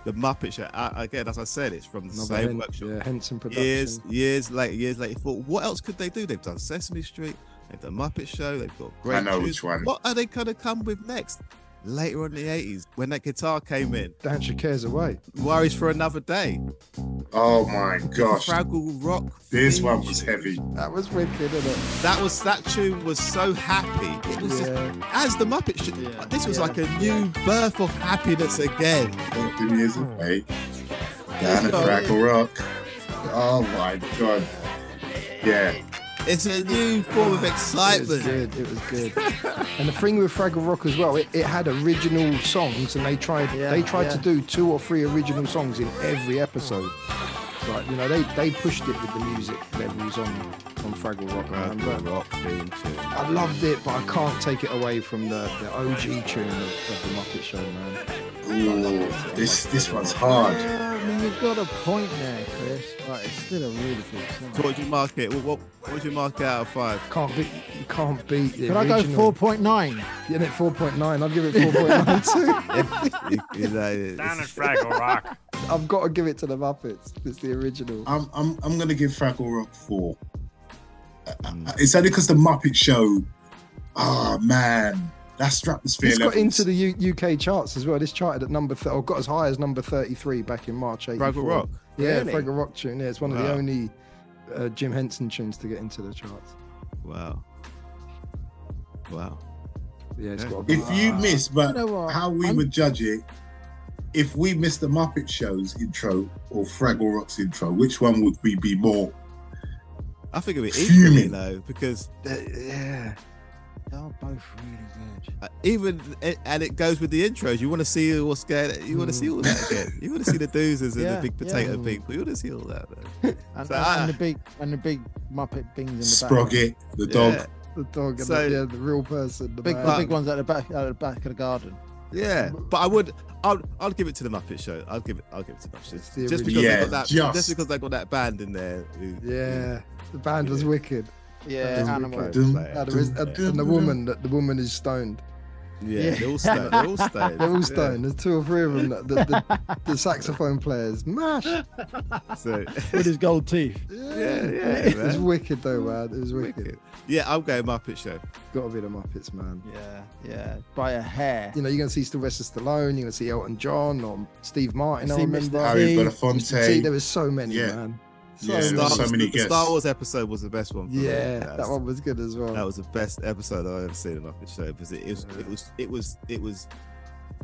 The Muppet Show, again, as I said, it's from the Another same Hen workshop. Yeah, Henson Production. Years, years later, years later, thought, what else could they do? They've done Sesame Street, they've done Muppet Show, they've got great. I know tunes. which one. What are they going to come with next? Later on in the eighties, when that guitar came in. Dance Your Cares Away. Worries for Another Day. Oh my gosh. Fraggle Rock. This theme. one was heavy. That was wicked, isn't it? That was, that tune was so happy. It was yeah. as the Muppet Show. Yeah. This was yeah. like a new birth of happiness again. Fifteen years away. Down at Fraggle Rock. Oh my God. Yeah. It's a new form of excitement. It was good. It was good. And the thing with Fraggle Rock as well, it, it had original songs, and they tried yeah, they tried yeah. to do two or three original songs in every episode. Like, you know, they they pushed it with the music levels on on Fraggle Rock. Fraggle remember? Rock theme too. I loved it, but I can't take it away from the, the O G tune of, of the Muppet Show, man. Ooh, this this one's hard. I mean, you've got a point there, Chris, but it's still a really good song. What would you mark it? What, what, what would you mark out of five? Can't beat, you can't beat it. Can I go four point nine? Yeah, no, four point nine. I'd give it four point nine too. you know, Down at Fraggle Rock. I've got to give it to the Muppets. It's the original. I'm I'm I'm gonna give Fraggle Rock four. Mm. It's only because the Muppet Show. Ah, oh, man. That's stratosphere. It's got into the U UK charts as well. This charted at number th or got as high as number thirty-three back in March eighty-four. Fraggle Rock. Yeah, really? Fraggle Rock tune. Yeah, it's one of wow. the only uh, Jim Henson tunes to get into the charts. Wow. Wow. Yeah, it's yeah. got. A if you wow. miss, but you know how we I'm... would judge it, if we missed the Muppet Show's intro or Fraggle Rock's intro, which one would we be more? I think it would be equally though, because uh, yeah. they're both really good. Uh, even and it goes with the intros. You want to see what's scared. You want to see all that again. You want to see the doozers yeah, and the big potato yeah. people. You want to see all that. Man. And, so, and, uh, and the big and the big Muppet things in the Sprocket, back. the dog, yeah. the dog, and so, the, yeah, the real person. The big, the big ones at the back, at the back of the garden. Yeah, but I would. I'll, I'll give it to the Muppet Show. I'll give it. I'll give it to the Muppet Show. Just because yeah, they got that. Just. just because they got that band in there. Who, yeah, who, the band was yeah. wicked. Yeah, animal. Doom, yeah, there is, doom, and doom, the woman, doom. the woman is stoned. Yeah, yeah. they're all stoned. They're all stoned. they're all stoned. Yeah. There's two or three of them. The, the, the, the saxophone players, mash. So, with his gold teeth. Yeah, yeah. yeah it man. was wicked though, man. It was wicked. wicked. Yeah, I'll go Muppet Show. Got to be the Muppets, man. Yeah, yeah. By a hair. You know, you're gonna see Sylvester Stallone. You're gonna see Elton John or Steve Martin. I remember Harry Belafonte. There was so many, yeah. man. So, yeah, Star, so many the, the Star Wars episode was the best one. Yeah, that, that one was good as well. That was the best episode I've ever seen in the Muppet Show because it, it, was, yeah. it was it was it was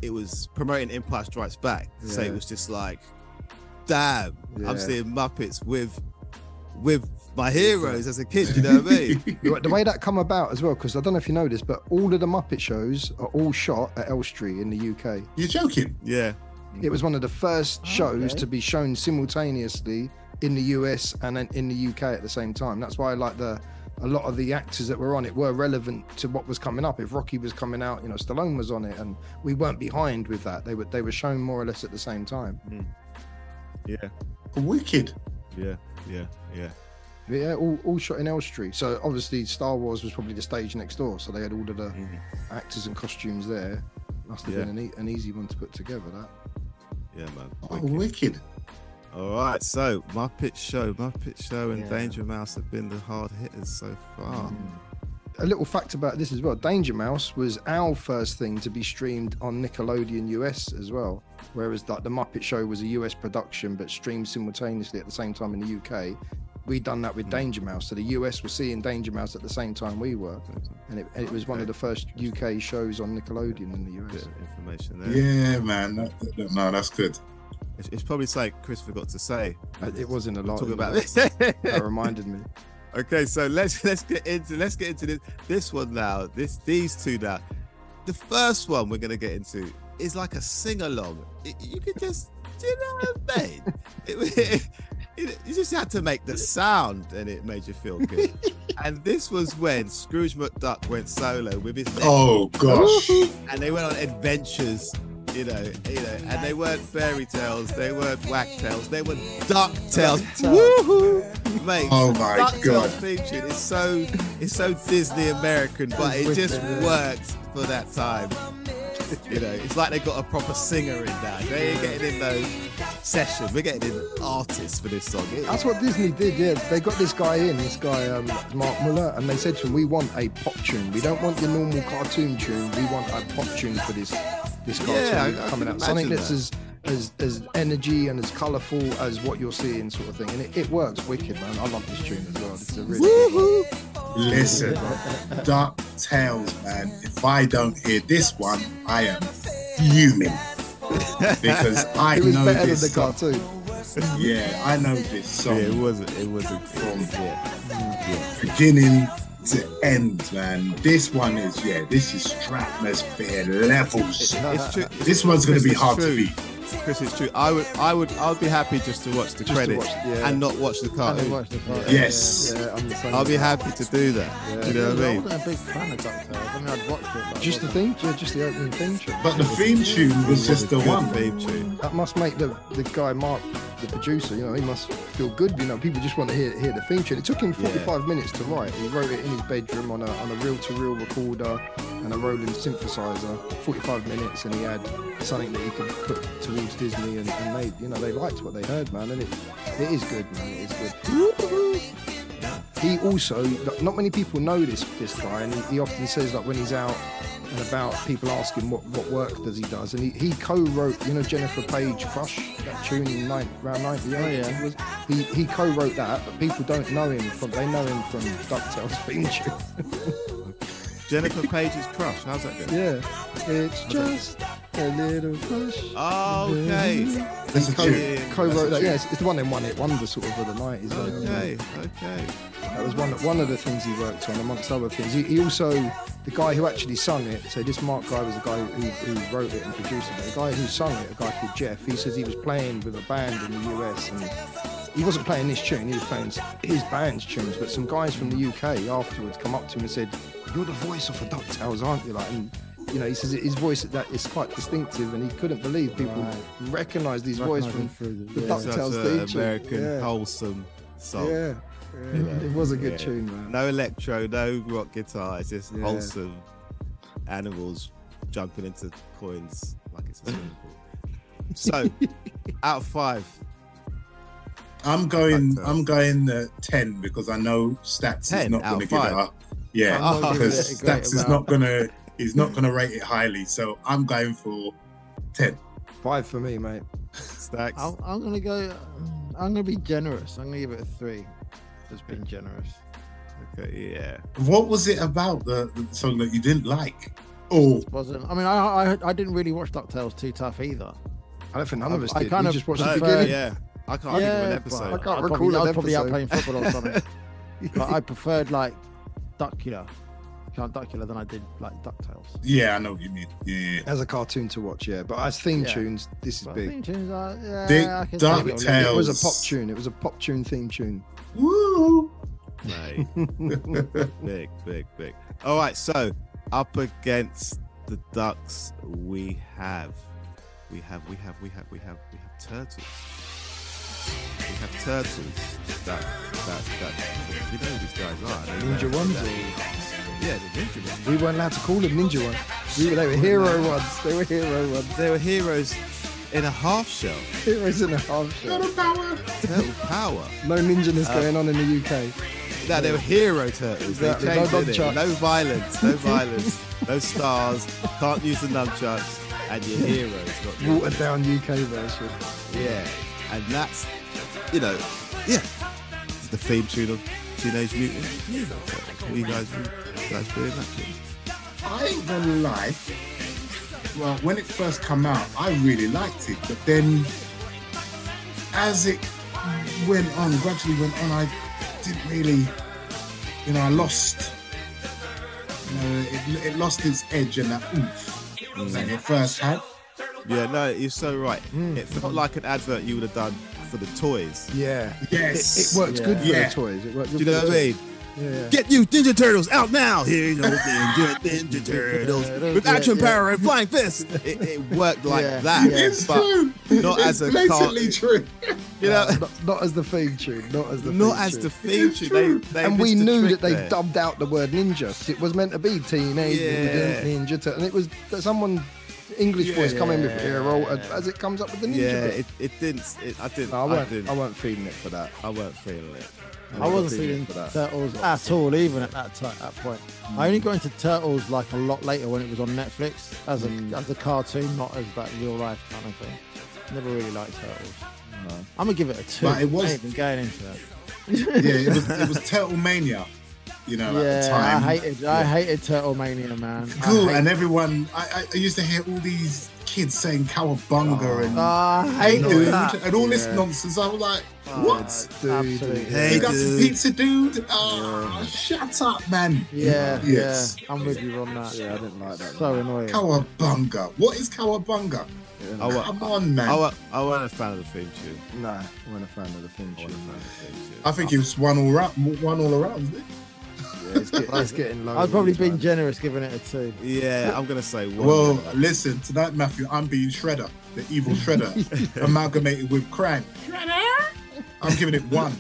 it was promoting Empire Strikes Back. Yeah. So it was just like, damn, yeah. I'm seeing Muppets with with my heroes as a kid. You know what I mean? The way that come about as well, because I don't know if you know this, but all of the Muppet shows are all shot at Elstree in the U K. You're joking? Yeah. It was one of the first oh, shows okay. to be shown simultaneously in the U S and then in the U K at the same time. That's why, like, the a lot of the actors that were on it were relevant to what was coming up. If Rocky was coming out, you know, Stallone was on it, and we weren't behind with that. They were they were shown more or less at the same time. Mm. Yeah, wicked. Yeah, yeah, yeah. Yeah, all, all shot in Elstree. So obviously, Star Wars was probably the stage next door, so they had all of the mm. actors and costumes there. Must have yeah. been an, e- an easy one to put together. That. Yeah, man. Wicked. Oh, wicked. All right, so Muppet Show, Muppet Show and yeah. Danger Mouse have been the hard hitters so far. Mm. A little fact about this as well, Danger Mouse was our first thing to be streamed on Nickelodeon U S as well, whereas like, the Muppet Show was a U S production but streamed simultaneously at the same time in the U K. We'd done that with mm. Danger Mouse, so the U S was seeing Danger Mouse at the same time we were, and it, and it was one of the first U K shows on Nickelodeon in the U S. Information there. Yeah, man, that, no, that's good. It's probably something Chris forgot to say. It wasn't a lot. Talk about this. That reminded me. Okay, so let's let's get into let's get into this this one now. This these two now. The first one we're gonna get into is like a sing along. You could just, do you know what I mean? It, it, it, you just had to make the sound, and it made you feel good. And this was when Scrooge McDuck went solo with his neck. Oh gosh! And they went on adventures. You know, you know, and they weren't fairy tales, they weren't whack tales, they were duck tales. Woohoo! Mate, oh my duck god! Featured. It's so it's so Disney American, but it just works for that time. You know, it's like they got a proper singer in now. They ain't getting in those sessions. We're getting in artists for this song. That's what Disney did. Yeah, they got this guy in, this guy um, Mark Muller, and they said to him, "We want a pop tune. We don't want your normal cartoon tune. We want a pop tune for this." This cartoon yeah, coming out, something that's that. as, as as energy and as colourful as what you're seeing, sort of thing, and it, it works wicked, man. I love this tune as well. It's a really Woo-hoo. Good listen, DuckTales, man. If I don't hear this one, I am fuming because I it was know better this than the cartoon. Song. Yeah, I know this song. Yeah, it wasn't. It wasn't from yeah. beginning to end, man. This one is yeah this is stratosphere levels. It, it's true, this it's, one's going to be hard true. to beat. Chris, it's true. I would I would I would be happy just to watch the just credits watch, yeah. and not watch the cartoon. Watch the cartoon. Yes, yeah, yeah, I'll be happy to do that. Yeah. Do you know what I mean? I wasn't a big fan of DuckTales. I mean, I'd watched it. Like, just the theme, yeah, just the opening theme tune. But the theme tune was just the one theme tune. That must make the the guy Mark, the producer, you know, he must feel good. You know, people just want to hear hear the theme tune. It took him forty-five yeah. minutes to write. He wrote it in his bedroom on a on a reel-to-reel recorder and a Roland synthesizer. forty-five minutes, and he had something that he could put towards Disney, and, and they, you know, they liked what they heard, man, and it it is good, man. It is good. He also, not many people know this this guy, and he, he often says that when he's out and about, people ask him what, what work does he does, and he, he co-wrote, you know, Jennifer Page Crush, that tune in nine, around ninety-eight. Oh, yeah. was, he, he co-wrote that, but people don't know him from, they know him from DuckTales theme tune. Jennifer Page's Crush, how's that going? Yeah, it's how's just that? a little crush. Oh, okay. That's a tune. Co-wrote that, yeah, it's, it's the one in One Hit Wonder sort of of the nineties. Okay, though. okay. That was one one of the things he worked on, amongst other things. He, he also, the guy who actually sung it, so this Mark guy was the guy who, who wrote it and produced it, but the guy who sung it, a guy called Jeff, he says he was playing with a band in the U S, and he wasn't playing this tune, he was playing his band's tunes, but some guys from the U K afterwards come up to him and said, "You're the voice of the DuckTales, aren't you?" Like, and you know, he says his voice at that is quite distinctive, and he couldn't believe people right. recognise his voice from the yeah. DuckTales theme tune. American yeah. wholesome song. Yeah, yeah. You know, it was a good yeah. tune, man. No electro, no rock guitar. It's just yeah. wholesome animals jumping into coins like it's a swimming pool. So, out of five. I'm going. I'm going uh, ten because I know Stats is not going to give it up. Yeah, oh, because Stats is not going to. He's not going to rate it highly. So I'm going for ten. Five for me, mate. Stats. I'm, I'm going to go. I'm gonna be generous. I'm gonna give it a three. It's been generous. Okay, yeah. What was it about the, the song that you didn't like? Oh, wasn't. I mean, I, I I didn't really watch DuckTales too tough either. I don't think none of us I, did. I kind we of just watched no, the beginning. Yeah, I can't yeah, think of an episode. I can't I'd recall. I was probably out playing football or something. But I preferred like Duckula, Count Duckula, than I did like DuckTales. Yeah, I know what you mean. Yeah, as a cartoon to watch, yeah. But as theme yeah. tunes, this is but big. Theme tunes, are, yeah. Big DuckTales. It, it was a pop tune. It was a pop tune theme tune. Woo! Mate. Big, big, big. All right, so up against the ducks, we have, we have, we have, we have, we have, we have turtles. We have turtles. That, that, that. We know who these guys are. Ninja ones. Or... Yeah, the ninja ones. We weren't allowed to call them ninja ones. We were, they were hero ones. They were hero ones. They were heroes in a half shell. Heroes in a half shell. Turtle power. Turtle power. No ninjaness um, going on in the U K. No, they were hero turtles. Exactly. They changed, no, no violence, no violence, no stars. Can't use the nunchucks, and your heroes. Not watered down U K version. Yeah, and that's, you know, yeah, it's the theme tune of Teenage Mutant Ninja Turtles. You guys, you guys doing that too? I ain't gonna lie. Well, when it first came out, I really liked it, but then as it went on, gradually went on, I. didn't really, you know, I lost, you know, it, it lost its edge and that oomph mm. that it first had. Yeah, no, you're so right. Mm. It felt like an advert you would have done for the toys. Yeah. Yes. It, it worked yeah. good for yeah. the toys. It worked good. Do you know what I mean? Yeah. Get you Ninja Turtles out now! Here you go, Ninja, Ninja Turtles with action yeah, yeah. power and flying fists. It, it worked like yeah. that, it's but true. Not it's as a basically true. You know, uh, not, not as the theme tune. Not as the not theme as tune. the theme it's tune. They, they and we knew that they there. dubbed out the word ninja. It was meant to be Teenage yeah. Ninja Turtles, and it was someone. English yeah, voice coming with hero as it comes up with the ninja. Yeah, it, it didn't. It, I didn't. No, I, weren't, I didn't. I weren't feeling it for that. I weren't feeling it. I, I wasn't feeling for that. Turtles at all, even at that time, that point. Mm. I only got into Turtles like a lot later when it was on Netflix as a mm. as a cartoon, not as that real life kind of thing. Never really liked Turtles. No. I'm gonna give it a two. But it was I ain't been going into that. Yeah, it was, it was Turtle Mania. You know, yeah, at the time. I hated, yeah. I hated Turtle Mania, man. Cool, and everyone, I, I used to hear all these kids saying cowabunga oh, and, I hate and, all and all this yeah. nonsense. I was like, what? Oh, dude, dude. Hey, you got some pizza, dude? Oh, yeah. Shut up, man. Yeah, yes. yeah. I'm with you on that. Yeah, I didn't like that. So man. annoying. Cowabunga. What is cowabunga? Yeah, I were, Come on, man. I, were, I weren't a fan of the theme tune. Nah, I weren't a fan of the theme tune. I, I think it was one all, right, one all around, isn't it? Yeah, it's getting, it's getting low. I've probably been time. generous giving it a two. Yeah, I'm gonna say one. Well, minute. listen tonight, Matthew. I'm being Shredder, the evil Shredder, amalgamated with crime. Shredder. I'm giving it one.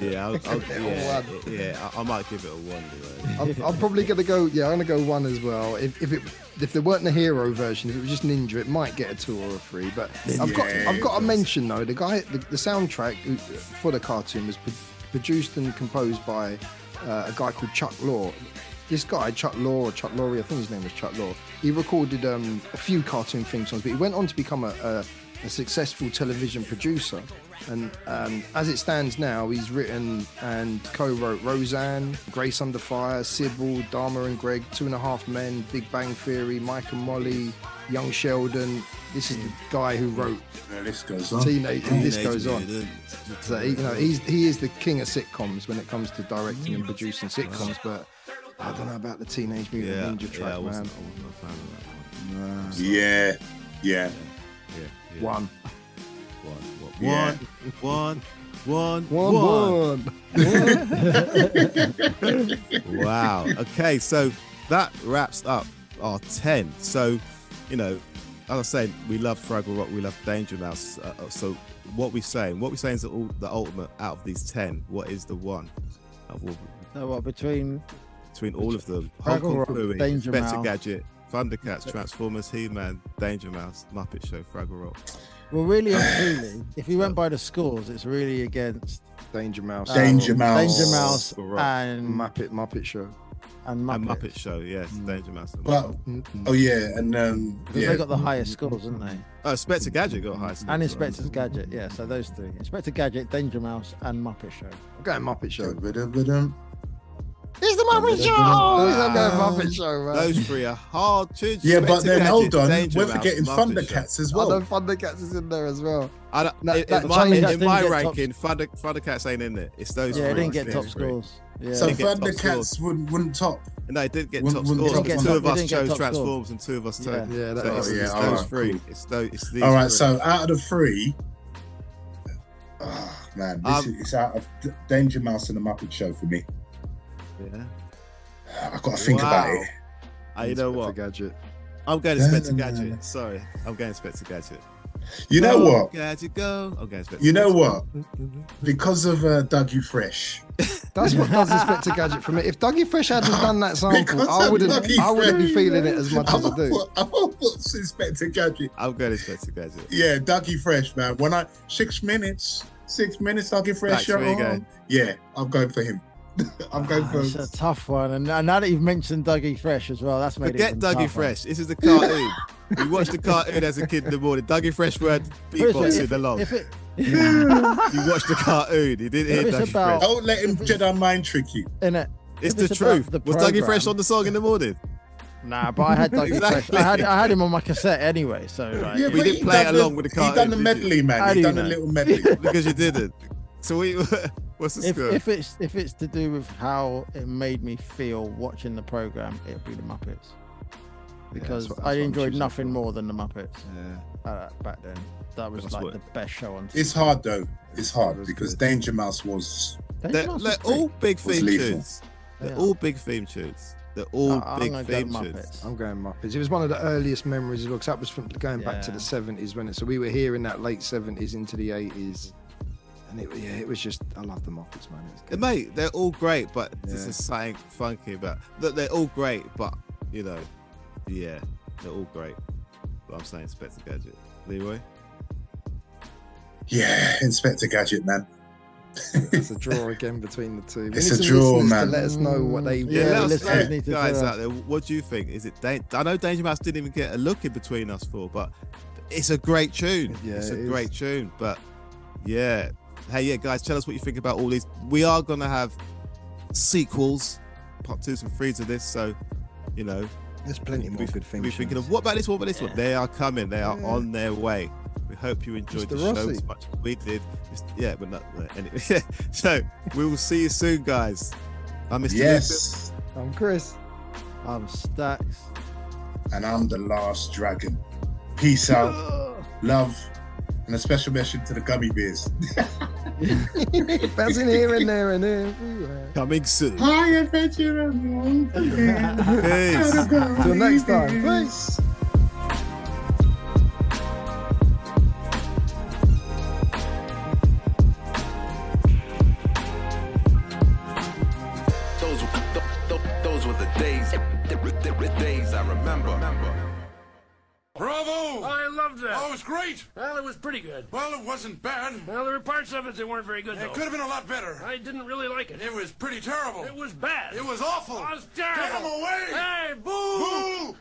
Yeah, I'll, I'll, yeah, one. yeah. I, I might give it a one. Anyway. I'm, I'm probably gonna go. Yeah, I'm gonna go one as well. If, if it if there weren't the hero version, if it was just Ninja, it might get a two or a three. But yeah, I've got I've got to mention though, the guy, the, the soundtrack for the cartoon was pro- produced and composed by. Uh, a guy called Chuck Law. This guy, Chuck Law, or Chuck Lorre, I think his name was Chuck Law. He recorded um, a few cartoon theme songs, but he went on to become a, a, a successful television producer. And um, as it stands now, he's written and co-wrote Roseanne, Grace Under Fire, Sybil, Dharma and Greg, Two and a Half Men, Big Bang Theory, Mike and Molly, Young Sheldon. This is the guy who wrote yeah, this goes on. Teenage, and this goes on. So, you know, he's, he is the king of sitcoms when it comes to directing and producing sitcoms, but I don't know about the Teenage Mutant yeah, Ninja track, yeah, I wasn't, man. I wasn't a fan of that one. No. Yeah, yeah. Yeah, yeah. One. One, one, yeah. one, one, one, one, one. one. Wow. Okay, so that wraps up our ten. So, you know, as I was saying, we love Fraggle Rock, we love Danger Mouse. Uh, so what we're saying, what we're saying is that all, the ultimate out of these ten, what is the one? Of all, no, what, between? Between all of them. Hong Kong Phooey, Inspector Gadget, Thundercats, Transformers, He-Man, Danger Mouse, Muppet Show, Fraggle Rock. Well, really and truly, if we went by the scores, it's really against Danger Mouse, um, Danger Mouse, Danger Mouse, and Muppet Muppet Show, and Muppet. And Muppet Show, yes, mm. Danger Mouse. Well, oh yeah, and um, because yeah. they got the highest scores, didn't they? Oh, Inspector Gadget got high scores. And Inspector right? Gadget, yeah. So those three: Inspector Gadget, Danger Mouse, and Muppet Show. I'm going Muppet Show. It's the Muppet Show. I'm going Muppet Show, man. Those three are hard to. Yeah, Inspector but then Gadget, hold on, Danger we're forgetting Muppet Thundercats Show. as well. I know Thundercats is in there as well. I don't, that, in, that in my, in my ranking, Thunder, Thundercats ain't in it. It's those. Yeah, three. They didn't get top scores. Yeah. So Thundercats wouldn't wouldn't top. No, it did get wouldn't, top wouldn't scores. Top, two of us chose Transforms score. and two of us yeah. chose. Yeah, that so is, oh, yeah, it's those right, three. Cool. It's those. It's these all right. Three. So out of the three, oh man, this um, is, it's out of Danger Mouse and the Muppet Show for me. Yeah, I've got to think wow. about it. I, you know what? Gadget. I'm going to Inspector Gadget. Sorry, I'm going to Inspector Gadget. You know oh, what? Gadget go. I'm going Inspector you know Gadget. what? Because of uh, Doug E. Fresh. That's what does Inspector Gadget for me. If Doug E. Fresh hadn't done that sample, because I wouldn't. E. I wouldn't be feeling it as much I'm as I do. Put, I'm all for Inspector Gadget. I'm going Inspector Gadget. Yeah, Doug E. Fresh, man. When I six minutes, six minutes, Doug E. Fresh. Right, you're on. Yeah, I'm going for him. I'm going oh, for it's a tough one, and now that you've mentioned Doug E. Fresh as well, that's made forget it Doug E. Fresh. This is the cartoon. We watched the cartoon as a kid in the morning. Doug E. Fresh were beatboxing along. If it, if it, yeah. You watched the cartoon. You didn't if hear Doug E. Fresh. Don't let him Jedi mind trick you. In it, it's, it's the truth. The was Doug E. Fresh on the song in the morning? Nah, but I had Doug exactly. E. Fresh. I had I had him on my cassette anyway, so like, yeah, we didn't play it along the, with the cartoon. He done the medley, man. How he done know? a little medley because you didn't. So we. What's the if, if it's if it's to do with how it made me feel watching the program, it'd be the Muppets, because yeah, that's what, that's I enjoyed nothing more than the Muppets. Yeah, uh, back then that was that's like what... the best show on T V. It's hard though. It's hard because good. Danger Mouse was. Danger Mouse they're, was they're all big theme tunes. They're yeah. all big theme tunes. They're all uh, big theme tunes. Muppets. I'm going Muppets. It was one of the earliest memories. Look, that was from going yeah. back to the seventies when it. So we were here in that late seventies into the eighties. And it, yeah, it was just, I love the Muppets, man. It was Mate, they're all great, but yeah. there's something funky about that. They're all great, but, you know, yeah, they're all great. But I'm saying Inspector Gadget. Leroy? Yeah, Inspector Gadget, man. It's a draw again between the two. It's a draw, man. Let us know what they yeah, yeah, let us know. Need to guys out there, what do you think? Is it? I know Danger Mouse didn't even get a look in between us four, but it's a great tune. Yeah, it's a it great is. tune, but yeah. Hey, yeah, guys, tell us what you think about all these. We are going to have sequels, part twos and threes of this. So, you know, there's plenty more good things. We're thinking of what about this, what about this yeah. one? They are coming. They are yeah. on their way. We hope you enjoyed Mister the Rossi. show as much as we did. Just, yeah, but not uh, anyway. So we will see you soon, guys. I'm Mister Yes. Lucas. I'm Chris. I'm Stax. And I'm the Last Dragon. Peace out. Love. And a special mention to the gummy bears. Bouncing here and there and everywhere. Coming soon. Hi, adventure. Peace. Till next time. Peace. Those were, those were the days, the, the, the days I remember. remember. Bravo! I loved that. Oh, it was great. Well, it was pretty good. Well, it wasn't bad. Well, there were parts of it that weren't very good, though. It could have been a lot better. I didn't really like it. It was pretty terrible. It was bad. It was awful. It was terrible. Get him away! Hey, boo! Boo!